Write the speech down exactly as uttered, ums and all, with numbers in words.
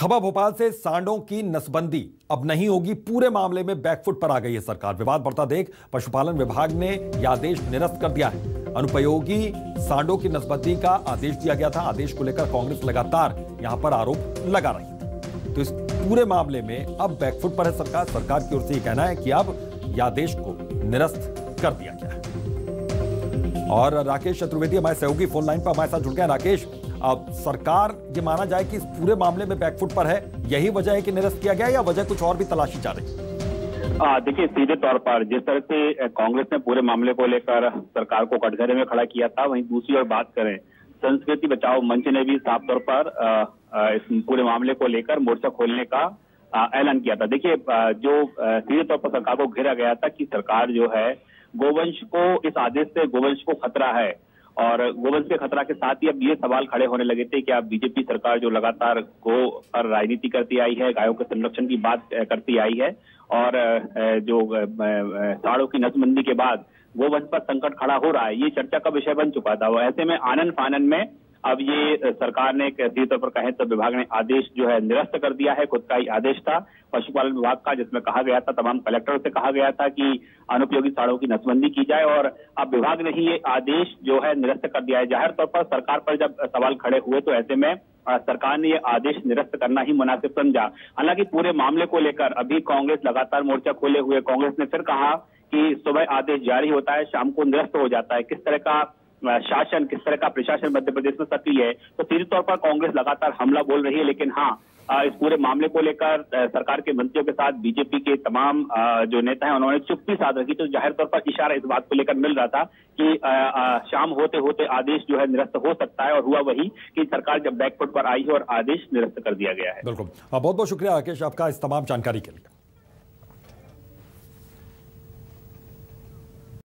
खबर भोपाल से, सांडों की नसबंदी अब नहीं होगी, पूरे मामले में बैकफुट पर आ गई है सरकार। विवाद बढ़ता देख पशुपालन विभाग ने यह आदेश निरस्त कर दिया है। अनुपयोगी सांडों की नसबंदी का आदेश दिया गया था। आदेश को लेकर कांग्रेस लगातार यहां पर आरोप लगा रही है। तो इस पूरे मामले में अब बैकफुट पर है सरकार। सरकार की ओर से यह कहना है कि अब यह आदेश को निरस्त कर दिया गया है। और राकेश चतुर्वेदी हमारे सहयोगी फोन लाइन पर हमारे साथ जुड़ गए। राकेश, अब सरकार ये माना जाए कि इस पूरे मामले में बैकफुट पर है, यही वजह है कि निरस्त किया गया, या वजह कुछ और भी तलाशी जा रही है? देखिए, सीधे तौर पर जिस तरह से कांग्रेस ने पूरे मामले को लेकर सरकार को कटघरे में खड़ा किया था, वहीं दूसरी ओर बात करें, संस्कृति बचाओ मंच ने भी साफ तौर पर इस पूरे मामले को लेकर मोर्चा खोलने का ऐलान किया था। देखिए, जो सीधे तौर पर सरकार को घेरा गया था कि सरकार जो है गोवंश को, इस आदेश से गोवंश को खतरा है, और गोवंश के खतरा के साथ ही अब ये सवाल खड़े होने लगे थे कि अब बीजेपी सरकार जो लगातार गो पर राजनीति करती आई है, गायों के संरक्षण की बात करती आई है, और जो सांडों की नसबंदी के बाद गोवंश पर संकट खड़ा हो रहा है, ये चर्चा का विषय बन चुका था। वो ऐसे में आनन फानन में अब ये सरकार ने सीधे तौर पर कहे तो विभाग ने आदेश जो है निरस्त कर दिया है। खुद का ही आदेश था पशुपालन विभाग का, जिसमें कहा गया था, तमाम कलेक्टरों से कहा गया था कि अनुपयोगी सांडों की नसबंदी की जाए, और अब विभाग ने ही ये आदेश जो है निरस्त कर दिया है। जाहिर तौर पर सरकार पर जब सवाल खड़े हुए तो ऐसे में सरकार ने ये आदेश निरस्त करना ही मुनासिब समझा। हालांकि पूरे मामले को लेकर अभी कांग्रेस लगातार मोर्चा खोले हुए। कांग्रेस ने फिर कहा कि सुबह आदेश जारी होता है, शाम को निरस्त हो जाता है। किस तरह का शासन, किस तरह का प्रशासन मध्यप्रदेश में सक्रिय है, तो सीधे तौर पर कांग्रेस लगातार हमला बोल रही है। लेकिन हाँ, इस पूरे मामले को लेकर सरकार के मंत्रियों के साथ बीजेपी के तमाम जो नेता हैं उन्होंने चुप्पी साध रखी, तो जाहिर तौर पर इशारा इस बात को लेकर मिल रहा था कि शाम होते होते आदेश जो है निरस्त हो सकता है, और हुआ वही कि सरकार जब बैकफुट पर आई है और आदेश निरस्त कर दिया गया है। बिल्कुल, बहुत बहुत शुक्रिया राकेश आपका इस तमाम जानकारी के लिए।